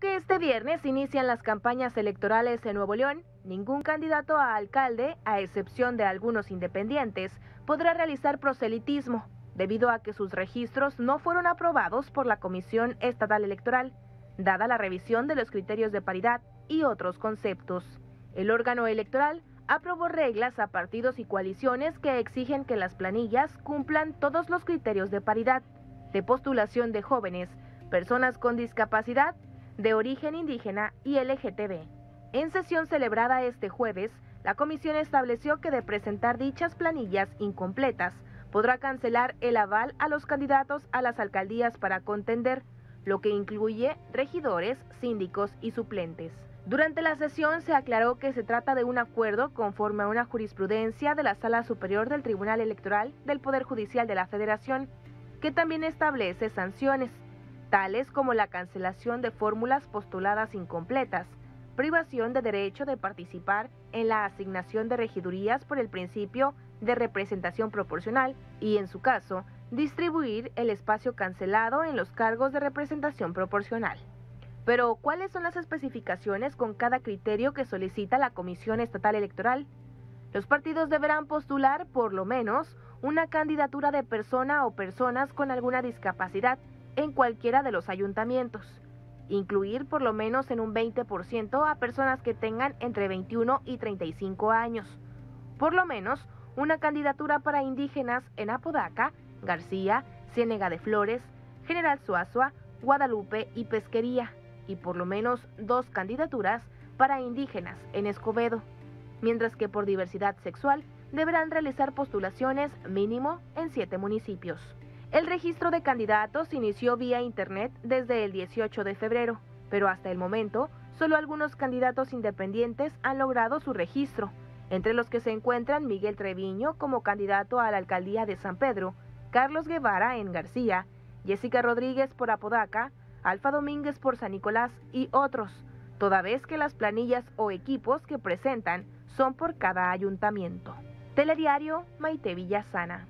que este viernes inician las campañas electorales en Nuevo León, ningún candidato a alcalde, a excepción de algunos independientes, podrá realizar proselitismo, debido a que sus registros no fueron aprobados por la Comisión Estatal Electoral, dada la revisión de los criterios de paridad y otros conceptos. El órgano electoral aprobó reglas a partidos y coaliciones que exigen que las planillas cumplan todos los criterios de paridad, de postulación de jóvenes, personas con discapacidad, de origen indígena y LGTB. En sesión celebrada este jueves, la comisión estableció que de presentar dichas planillas incompletas, podrá cancelar el aval a los candidatos a las alcaldías para contender, lo que incluye regidores, síndicos y suplentes. Durante la sesión se aclaró que se trata de un acuerdo conforme a una jurisprudencia de la Sala Superior del Tribunal Electoral del Poder Judicial de la Federación, que también establece sanciones, tales como la cancelación de fórmulas postuladas incompletas, privación de derecho de participar en la asignación de regidurías por el principio de representación proporcional y, en su caso, distribuir el espacio cancelado en los cargos de representación proporcional. Pero, ¿cuáles son las especificaciones con cada criterio que solicita la Comisión Estatal Electoral? Los partidos deberán postular, por lo menos, una candidatura de persona o personas con alguna discapacidad en cualquiera de los ayuntamientos. Incluir, por lo menos en un 20%, a personas que tengan entre 21 y 35 años. Por lo menos, una candidatura para indígenas en Apodaca, García, Ciénega de Flores, General Suazua, Guadalupe y Pesquería, y por lo menos 2 candidaturas para indígenas en Escobedo, mientras que por diversidad sexual deberán realizar postulaciones mínimo en 7 municipios. El registro de candidatos inició vía internet desde el 18 de febrero, pero hasta el momento solo algunos candidatos independientes han logrado su registro, entre los que se encuentran Miguel Treviño como candidato a la alcaldía de San Pedro, Carlos Guevara en García, Jessica Rodríguez por Apodaca, Alfa Domínguez por San Nicolás y otros, toda vez que las planillas o equipos que presentan son por cada ayuntamiento. Telediario, Maite Villasana.